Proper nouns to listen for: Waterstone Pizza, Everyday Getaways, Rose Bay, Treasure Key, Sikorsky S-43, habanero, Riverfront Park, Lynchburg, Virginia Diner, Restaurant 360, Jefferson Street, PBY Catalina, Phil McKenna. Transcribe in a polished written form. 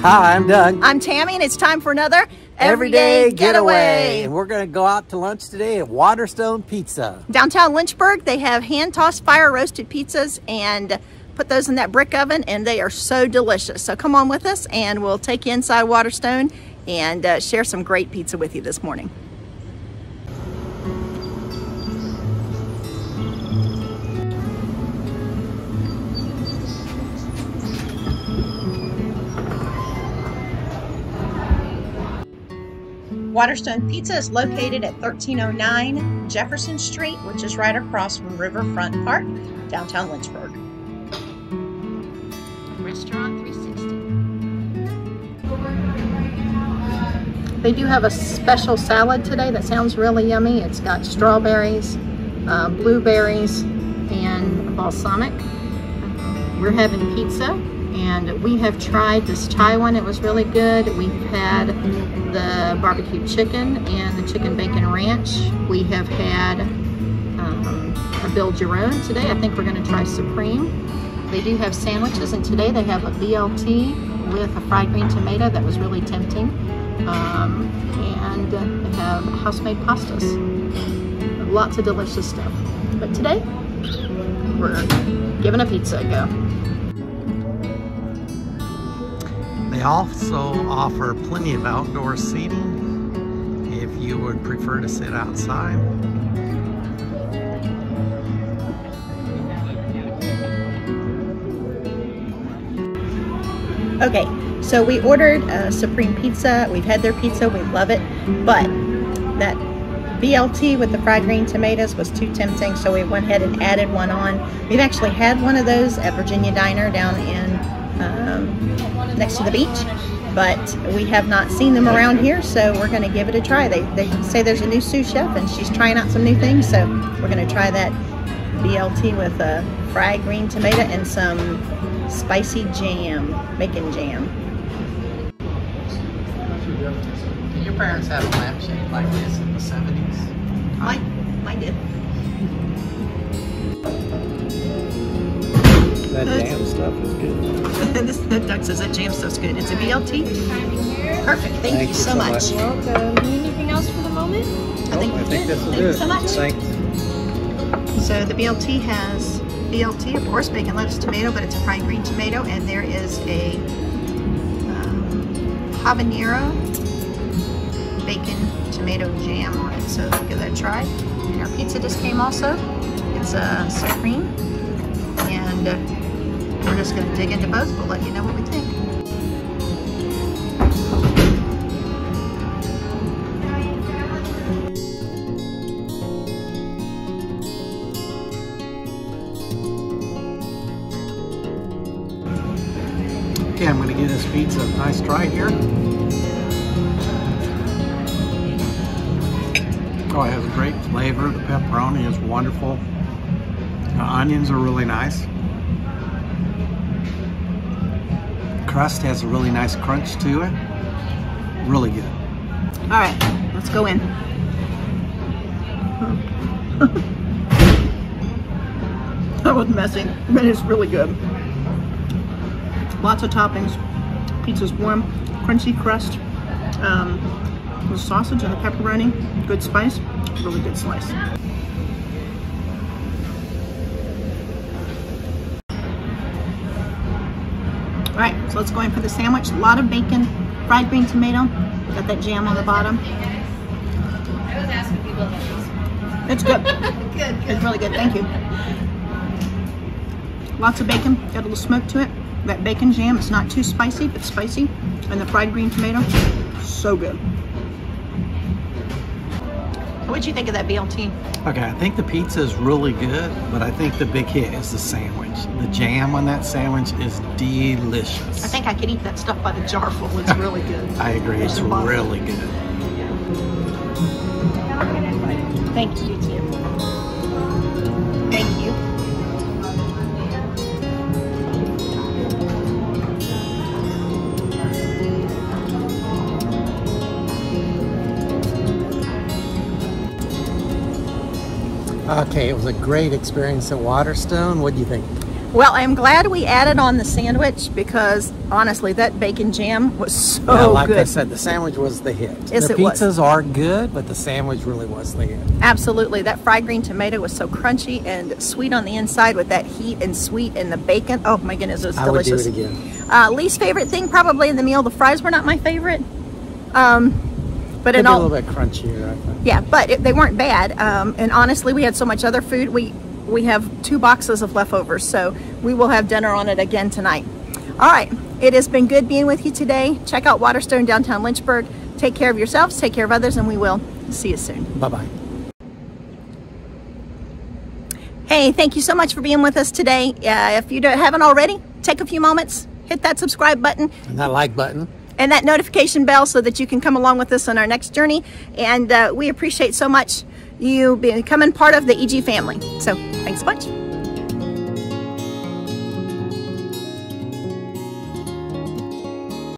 Hi, I'm Doug. I'm Tammy, and it's time for another Everyday Getaway. And we're going to go out to lunch today at Waterstone Pizza. Downtown Lynchburg, they have hand-tossed fire-roasted pizzas and put those in that brick oven, and they are so delicious. So come on with us, and we'll take you inside Waterstone and share some great pizza with you this morning. Waterstone Pizza is located at 1309 Jefferson Street, which is right across from Riverfront Park, downtown Lynchburg. Restaurant 360. They do have a special salad today that sounds really yummy. It's got strawberries, blueberries, and balsamic. We're having pizza, and we have tried this Thai one. It was really good. We've had the barbecue chicken and the chicken bacon ranch. We have had a build your own. Today I think we're going to try supreme. They do have sandwiches, and today they have a BLT with a fried green tomato that was really tempting, and they have house-made pastas, lots of delicious stuff. But today we're giving a pizza a go. They also offer plenty of outdoor seating if you would prefer to sit outside. Okay, so we ordered a Supreme Pizza. We've had their pizza, we love it, but that BLT with the fried green tomatoes was too tempting, so we went ahead and added one on. We've actually had one of those at Virginia Diner down in next to the beach, but we have not seen them around here, so we're going to give it a try. They say there's a new sous chef, and she's trying out some new things, so we're going to try that BLT with a fried green tomato and some spicy jam, bacon jam. Did your parents have a lampshade like this in the 70s? Mine did. That jam stuff is good. The duck says that jam stuff's good. It's a BLT. Perfect. Thank you so much. Welcome. Anything else for the moment? I think this is it. Thank you so much. Thanks. So the BLT has BLT, of course, bacon, lettuce, tomato, but it's a fried green tomato, and there is a habanero bacon tomato jam on it. So give that a try. And our pizza just came also. It's a supreme. And we're just going to dig into both. We'll let you know what we think. Okay, I'm going to give this pizza a nice try here. Oh, it has a great flavor. The pepperoni is wonderful. The onions are really nice. Crust has a really nice crunch to it. Really good. All right, let's go in. That was messy, but it's really good. Lots of toppings. Pizza's warm, crunchy crust, the sausage and the pepperoni, good spice, really good slice. All right, so let's go in for the sandwich. A lot of bacon, fried green tomato, got that jam on the bottom. I was asking people about these. It's good. Good. It's really good, thank you. Lots of bacon, got a little smoke to it. That bacon jam, it's not too spicy, but spicy. And the fried green tomato, so good. What'd you think of that BLT? Okay, I think the pizza is really good, but I think the big hit is the sandwich. The jam on that sandwich is delicious. I think I could eat that stuff by the jarful. It's really good. I agree. It's really good. Thank you, Tim. Thank you. Okay, it was a great experience at Waterstone. What do you think? Well, I'm glad we added on the sandwich because, honestly, that bacon jam was so good. Like I said, the sandwich was the hit. Yes, it was. The pizzas are good, but the sandwich really was the hit. Absolutely. That fried green tomato was so crunchy and sweet on the inside with that heat and sweet and the bacon. Oh, my goodness, it was delicious. I would do it again. Least favorite thing probably in the meal, the fries were not my favorite. But in all, a little bit crunchier, I think. Yeah, but they weren't bad. And honestly, we had so much other food. We have 2 boxes of leftovers, so we will have dinner on it again tonight. All right, it has been good being with you today. Check out Waterstone, downtown Lynchburg. Take care of yourselves, take care of others, and we will see you soon. Bye-bye. Hey, thank you so much for being with us today. If you haven't already, take a few moments, hit that subscribe button. And that like button. And that notification bell so that you can come along with us on our next journey. And we appreciate so much you becoming part of the EG family. So thanks so much.